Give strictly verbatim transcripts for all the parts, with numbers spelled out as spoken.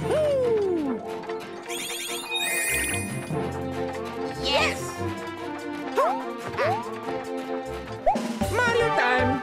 Yahoo! Yes! Mario time!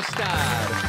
estar.